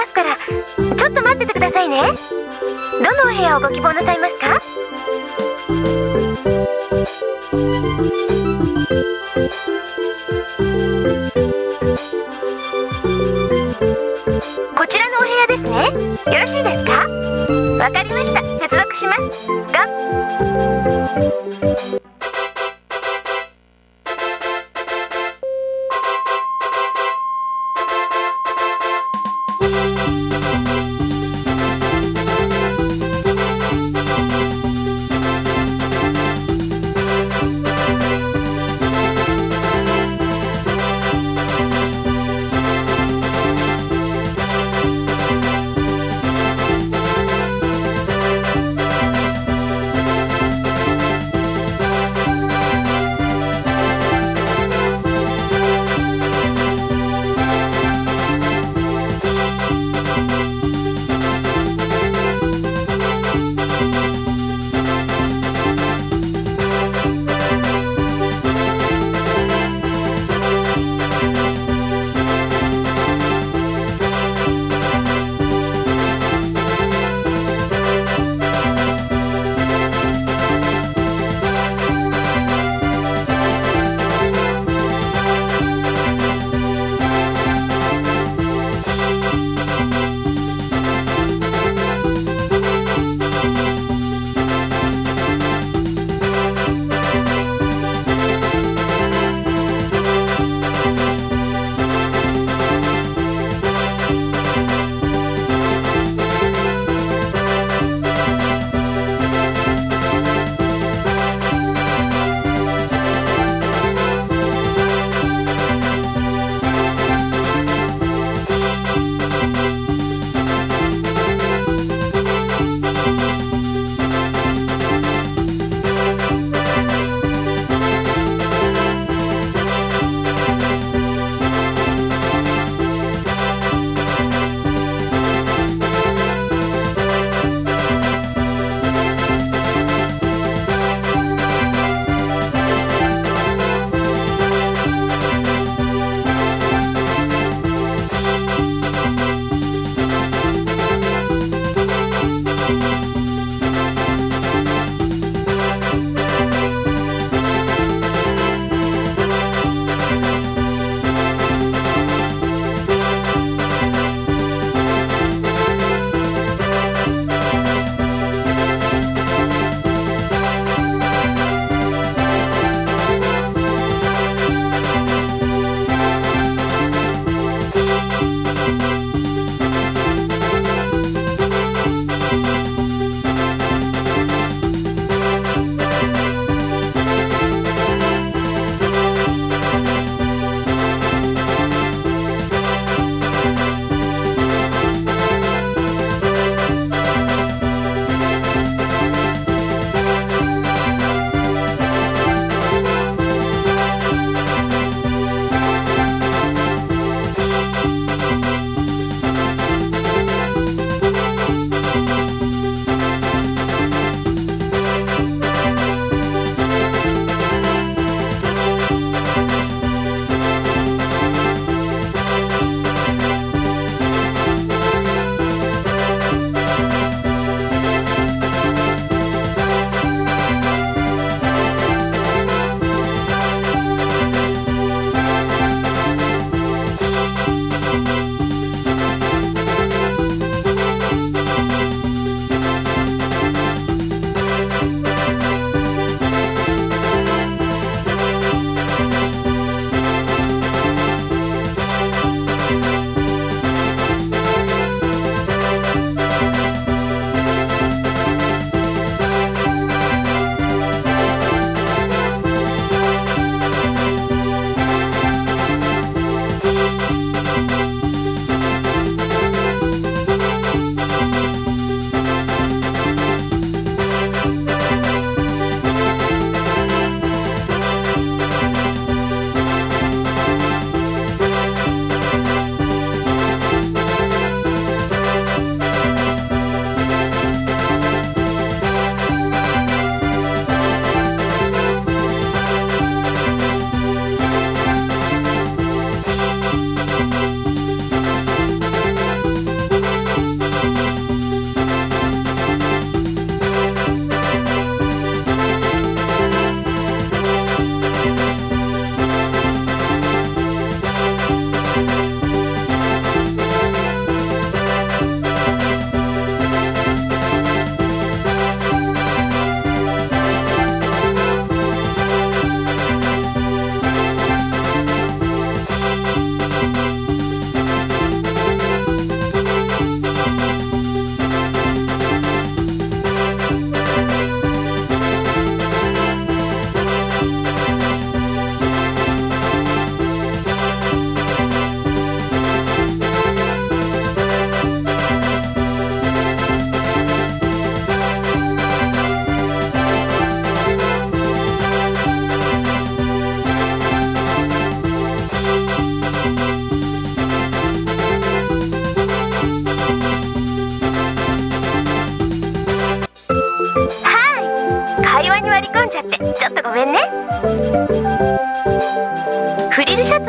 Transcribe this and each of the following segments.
ますから、ちょっと待っててくださいね。どのお部屋をご希望なさいますか？こちらのお部屋ですね。よろしいですか？わかりました。接続しますが。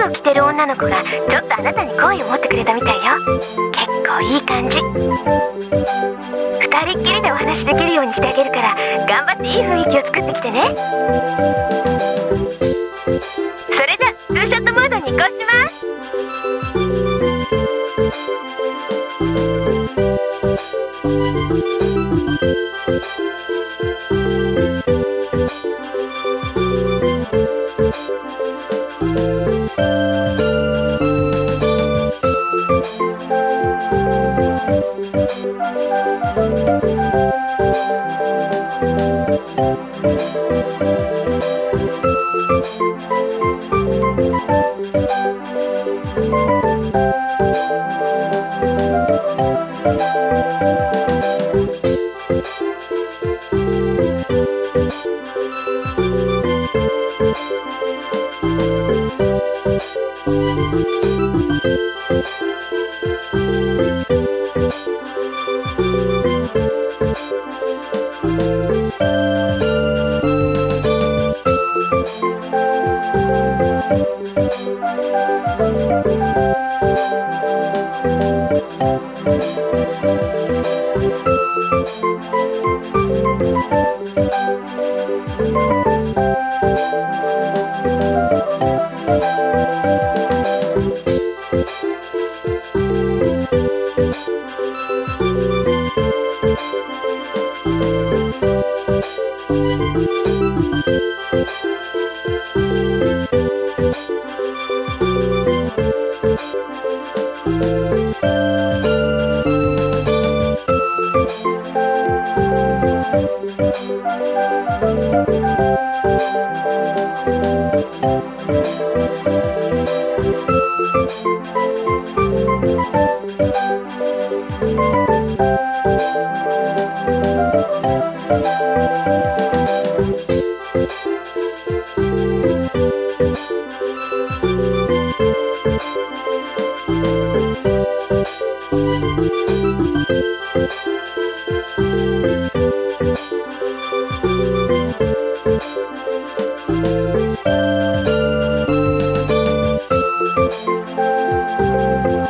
ドを着てる女の子がちょっとあなたに好意を持ってくれたみたいよ。結構いい感じ。二人っきりでお話しできるようにしてあげるから、頑張っていい雰囲気を作ってきてね。それじゃツーショットモードに移行します。